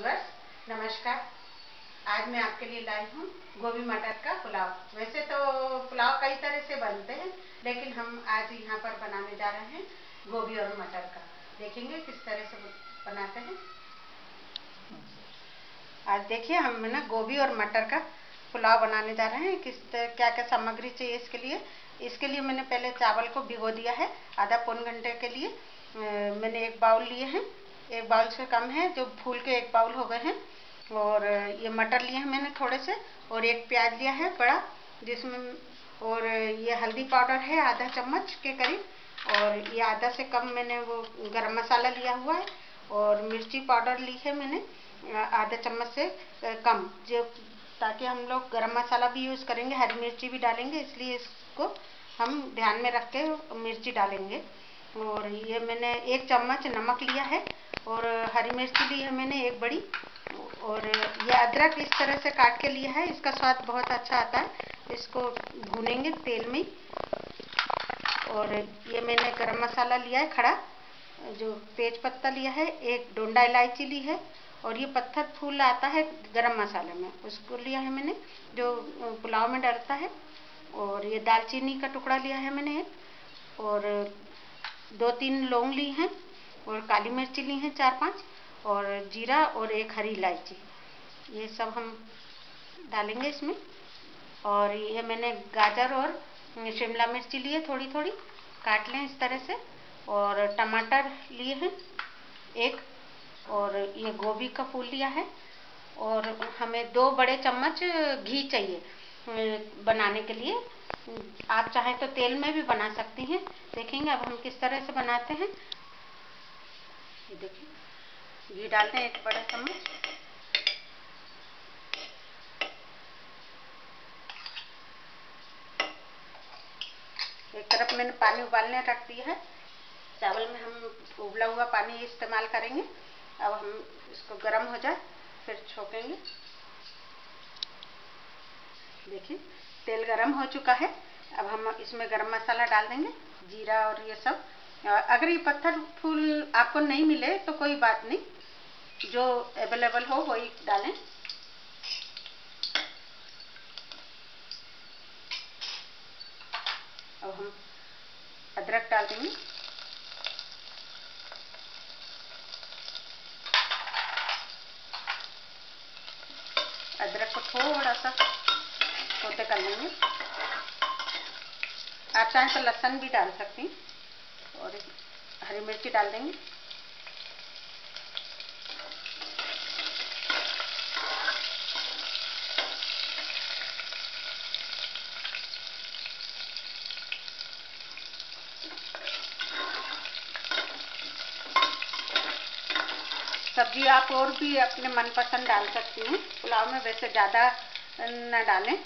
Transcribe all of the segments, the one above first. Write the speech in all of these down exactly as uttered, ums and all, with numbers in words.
Viewers नमस्कार। आज मैं आपके लिए लाई हूँ गोभी मटर का पुलाव। वैसे तो पुलाव कई तरह से बनते हैं, लेकिन हम आज यहाँ पर बनाने जा रहे हैं गोभी और मटर का। देखेंगे किस तरह से बनाते हैं। आज देखिए हम ना गोभी और मटर का पुलाव बनाने जा रहे हैं। किस तरह क्या क्या सामग्री चाहिए इसके लिए इसके लिए मैंने पहले चावल को भिगो दिया है आधा पौन घंटे के लिए। मैंने एक बाउल लिए हैं, एक बाउल से कम है जो फूल के एक बाउल हो गए हैं। और ये मटर लिए हैं मैंने थोड़े से, और एक प्याज लिया है बड़ा जिसमें, और ये हल्दी पाउडर है आधा चम्मच के करीब, और ये आधा से कम मैंने वो गरम मसाला लिया हुआ है, और मिर्ची पाउडर ली है मैंने आधा चम्मच से कम, जो ताकि हम लोग गरम मसाला भी यूज़ करेंगे, हरी मिर्ची भी डालेंगे, इसलिए इसको हम ध्यान में रख के मिर्ची डालेंगे। और ये मैंने एक चम्मच नमक लिया है, और हरी मिर्ची ली है मैंने एक बड़ी, और ये अदरक इस तरह से काट के लिया है। इसका स्वाद बहुत अच्छा आता है। इसको भूनेंगे तेल में। और ये मैंने गरम मसाला लिया है खड़ा, जो तेज पत्ता लिया है, एक डोंडा इलायची ली है, और ये पत्थर फूल आता है गरम मसाले में, उसको लिया है मैंने जो पुलाव में डलता है। और ये दालचीनी का टुकड़ा लिया है मैंने, और दो तीन लौंग ली हैं, और काली मिर्ची ली हैं चार पांच, और जीरा और एक हरी इलायची, ये सब हम डालेंगे इसमें। और ये मैंने गाजर और शिमला मिर्ची ली है, थोड़ी थोड़ी काट लें इस तरह से, और टमाटर लिए हैं एक, और ये गोभी का फूल लिया है। और हमें दो बड़े चम्मच घी चाहिए बनाने के लिए। आप चाहें तो तेल में भी बना सकती हैं। देखेंगे अब हम किस तरह से बनाते हैं। ये देखिए घी डालते हैं एक बड़ा चम्मच, एक तरफ मैंने पानी उबालने रख दिया है। चावल में हम उबला हुआ पानी इस्तेमाल करेंगे। अब हम इसको गर्म हो जाए फिर छोकेंगे। देखिए तेल गरम हो चुका है। अब हम इसमें गरम मसाला डाल देंगे, जीरा और ये सब। अगर ये पत्थर फूल आपको नहीं मिले तो कोई बात नहीं, जो अवेलेबल हो वही डालें। अब हम अदरक डाल देंगे, अदरक को थोड़ा सा छोटे कर लेंगे। आप चाहें तो लहसुन भी डाल सकती हैं, और हरी मिर्ची डाल देंगे। सब्जी आप और भी अपने मनपसंद डाल सकती हैं। पुलाव में वैसे ज़्यादा ना डालें।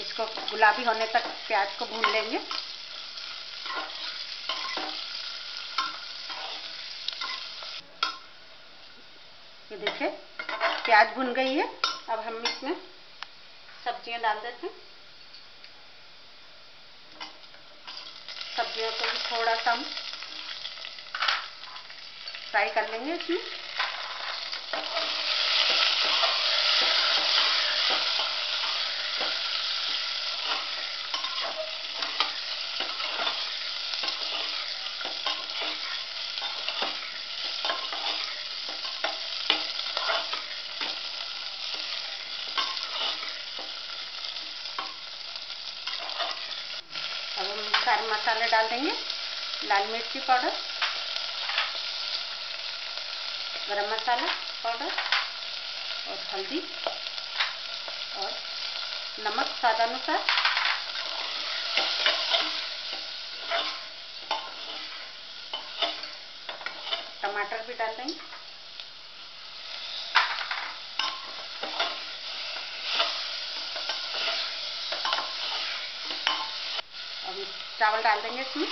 इसको गुलाबी होने तक प्याज को भून लेंगे। ये देखिए प्याज भून गई है। अब हम इसमें सब्जियां डाल देते हैं। सब्जियों को भी थोड़ा सा हम फ्राई कर लेंगे इसमें। सारे मसाले डाल देंगे, लाल मिर्ची पाउडर, गरम मसाला पाउडर, और हल्दी और नमक स्वाद अनुसार। टमाटर भी डाल देंगे। चावल डाल देंगे इसमें।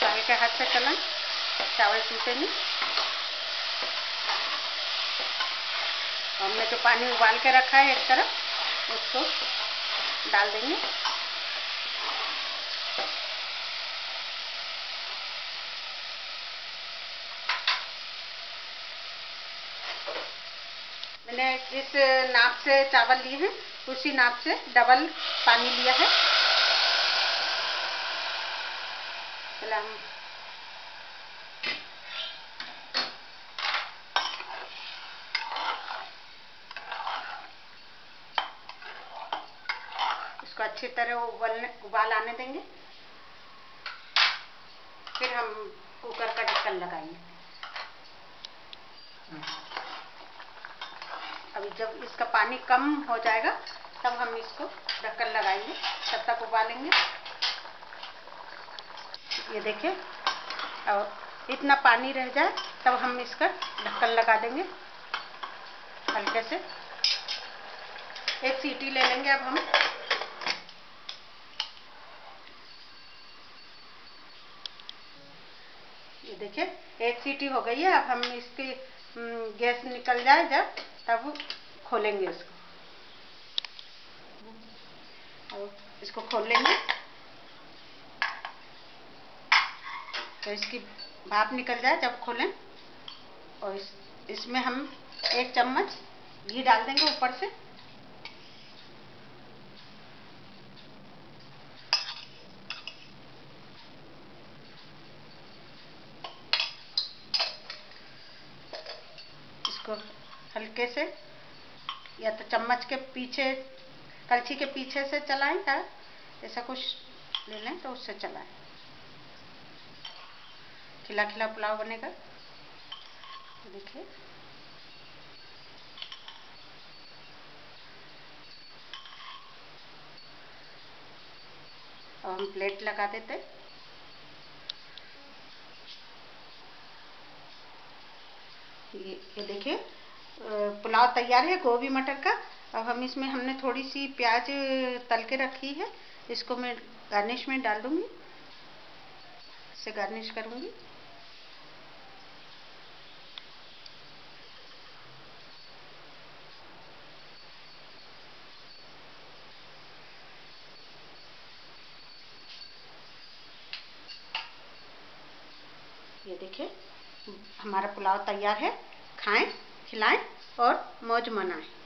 चावल हल्का हाथ से चला चावल टूटे नहीं। हमने जो पानी उबाल के रखा है एक तरफ उसको डाल देंगे। मैंने जिस नाप से चावल लिए हैं उसी नाप से डबल पानी लिया है। पहले हम इसको अच्छी तरह उबालने उबाल आने देंगे, फिर हम कुकर का ढक्कन लगाएंगे। अभी जब इसका पानी कम हो जाएगा तब हम इसको ढक्कन लगाएंगे, तब तक उबालेंगे। ये देखिए, और इतना पानी रह जाए तब हम इसका ढक्कन लगा देंगे। हल्के से एक सीटी ले लेंगे। अब हम ये देखिए एक सीटी हो गई है। अब हम इसकी गैस निकल जाए जब तब खोलेंगे इसको, और इसको खोल लेंगे तो इसकी भाप निकल जाए जब खोलें। और इस इसमें हम एक चम्मच घी डाल देंगे ऊपर से। इसको हल्के से या तो चम्मच के पीछे कलछी के पीछे से चलाएं या ऐसा कुछ ले लें तो उससे चलाएं। खिला खिला पुलाव बनेगा। देखिए अब हम प्लेट लगा देते। ये ये देखिए पुलाव तैयार है गोभी मटर का। अब हम इसमें हमने थोड़ी सी प्याज तल के रखी है, इसको मैं गार्निश में डाल दूंगी, इससे गार्निश करूंगी। ये देखिए हमारा पुलाव तैयार है। खाएं, खिलाएं और मौज मनाएं।